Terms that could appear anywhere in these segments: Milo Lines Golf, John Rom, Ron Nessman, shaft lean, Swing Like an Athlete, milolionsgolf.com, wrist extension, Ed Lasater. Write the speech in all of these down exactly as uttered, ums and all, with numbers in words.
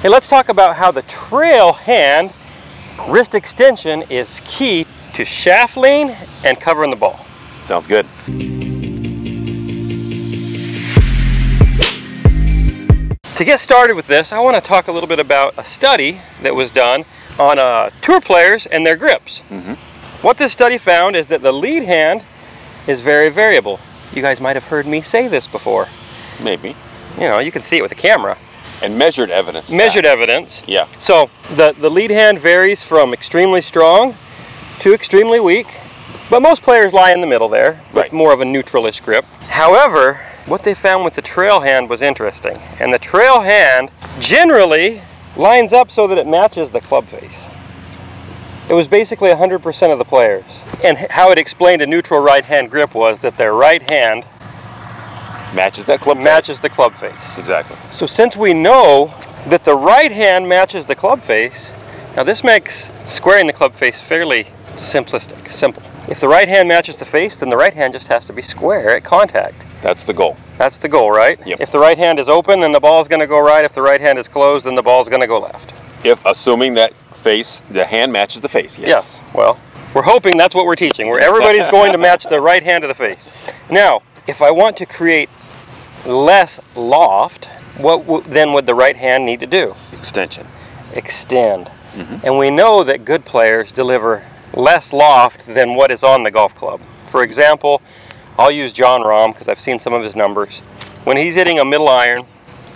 Hey, let's talk about how the trail hand wrist extension is key to shaft lean and covering the ball. Sounds good. To get started with this, I want to talk a little bit about a study that was done on uh, tour players and their grips. Mm-hmm. What this study found is that the lead hand is very variable. You guys might have heard me say this before. Maybe. You know, you can see it with a camera. And measured evidence. Measured evidence. Yeah. So the, the lead hand varies from extremely strong to extremely weak, but most players lie in the middle there with right. more of a neutralish grip. However, what they found with the trail hand was interesting. And the trail hand generally lines up so that it matches the club face. It was basically one hundred percent of the players. And how it explained a neutral right hand grip was that their right hand matches that club matches face. the club face. Exactly. So since we know that the right hand matches the club face, now this makes squaring the club face fairly simplistic, simple. If the right hand matches the face, then the right hand just has to be square at contact. That's the goal. That's the goal, right? Yep. If the right hand is open, then the ball is going to go right. If the right hand is closed, then the ball is going to go left. If assuming that face, the hand matches the face. Yes. Yes. Well, we're hoping that's what we're teaching, where everybody's going to match the right hand to the face. Now, if I want to create less loft, what w then would the right hand need to do? Extension. Extend. Mm-hmm. And we know that good players deliver less loft than what is on the golf club. For example, I'll use John Rom because I've seen some of his numbers. When he's hitting a middle iron,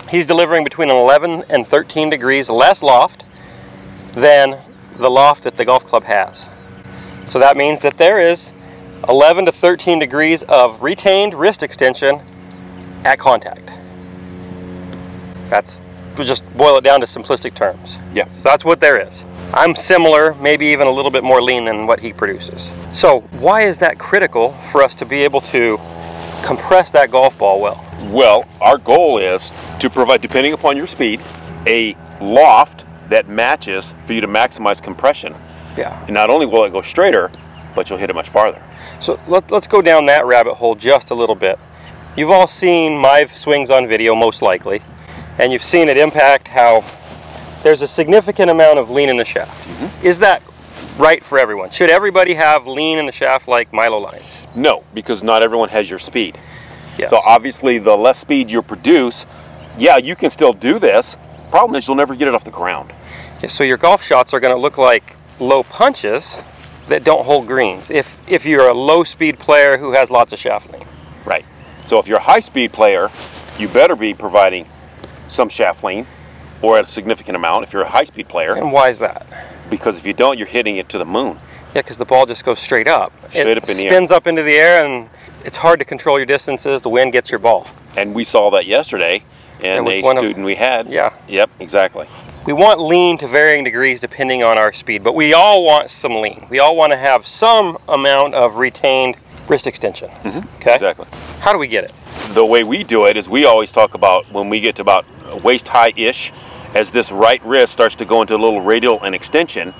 he's delivering between eleven and thirteen degrees less loft than the loft that the golf club has. So that means that there is eleven to thirteen degrees of retained wrist extension at contact. That's, we'll just boil it down to simplistic terms. Yeah. So that's what there is. I'm similar, maybe even a little bit more lean than what he produces. So why is that critical for us to be able to compress that golf ball well? Well, our goal is to provide, depending upon your speed, a loft that matches for you to maximize compression. Yeah. And not only will it go straighter, but you'll hit it much farther. So let, let's go down that rabbit hole just a little bit. You've all seen my swings on video, most likely, and you've seen it impact how there's a significant amount of lean in the shaft. Mm-hmm. Is that right for everyone? Should everybody have lean in the shaft like Milo Lines? No, because not everyone has your speed. Yes. So obviously the less speed you produce, yeah, you can still do this. Problem is you'll never get it off the ground. Yeah, so your golf shots are going to look like low punches that don't hold greens if if you're a low speed player who has lots of shaft lean. Right. So if you're a high speed player, you better be providing some shaft lean, or at a significant amount if you're a high speed player. And why is that? Because if you don't, you're hitting it to the moon. Yeah, because the ball just goes straight up. Straight up in the air. It spins up into the air, and it's hard to control your distances. The wind gets your ball. And we saw that yesterday in a student we had. Yeah. Yep, exactly. We want lean to varying degrees depending on our speed, but we all want some lean. We all want to have some amount of retained wrist extension. Mm-hmm. Okay? Exactly. How do we get it? The way we do it is we always talk about when we get to about waist high-ish, as this right wrist starts to go into a little radial and extension,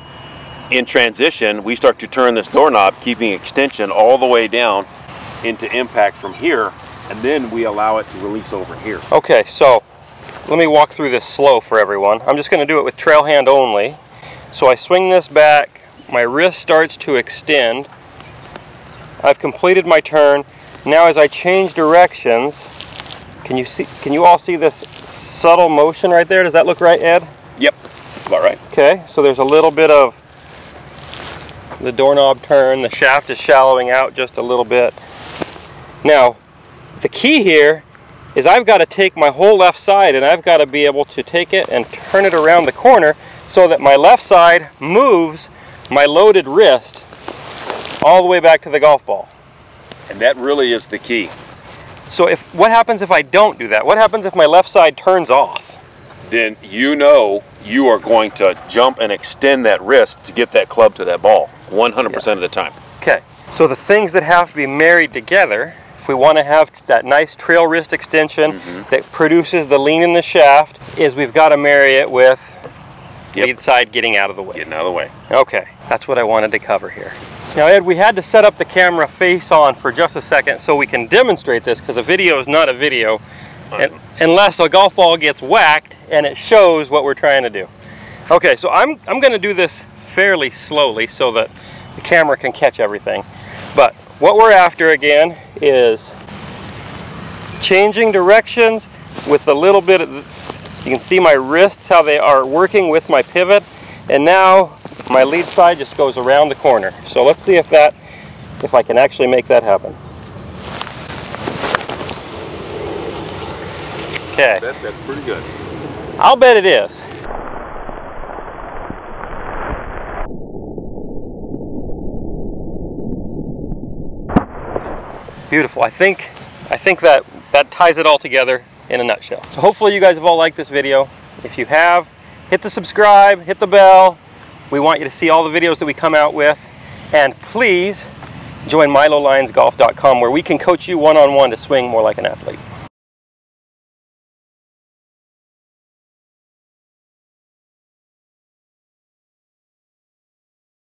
in transition, we start to turn this doorknob, keeping extension all the way down into impact from here, and then we allow it to release over here. Okay, so let me walk through this slow for everyone. I'm just going to do it with trail hand only. So I swing this back, my wrist starts to extend, I've completed my turn. Now as I change directions, can you see, can you all see this subtle motion right there? Does that look right, Ed? Yep, that's about right. Okay, so there's a little bit of the doorknob turn, the shaft is shallowing out just a little bit. Now, the key here is I've got to take my whole left side and I've got to be able to take it and turn it around the corner so that my left side moves my loaded wrist all the way back to the golf ball. And that really is the key. So if what happens if I don't do that? What happens if my left side turns off? Then you know you are going to jump and extend that wrist to get that club to that ball one hundred percent yeah. of the time. Okay, so the things that have to be married together, if we want to have that nice trail wrist extension mm-hmm. that produces the lean in the shaft, is we've got to marry it with yep. lead side getting out of the way. Getting out of the way. Okay, that's what I wanted to cover here. Now Ed, we had to set up the camera face on for just a second so we can demonstrate this because a video is not a video And, unless a golf ball gets whacked and it shows what we're trying to do. Okay, so I'm, I'm going to do this fairly slowly so that the camera can catch everything. But what we're after again is changing directions with a little bit of, you can see my wrists, how they are working with my pivot. And now my lead side just goes around the corner. So let's see if that, if I can actually make that happen. Okay. That, that's pretty good. I'll bet it is. Beautiful. I think I think that that ties it all together in a nutshell. So hopefully you guys have all liked this video. If you have, hit the subscribe, hit the bell. We want you to see all the videos that we come out with, and please join milo lines golf dot com where we can coach you one-on-one to swing more like an athlete.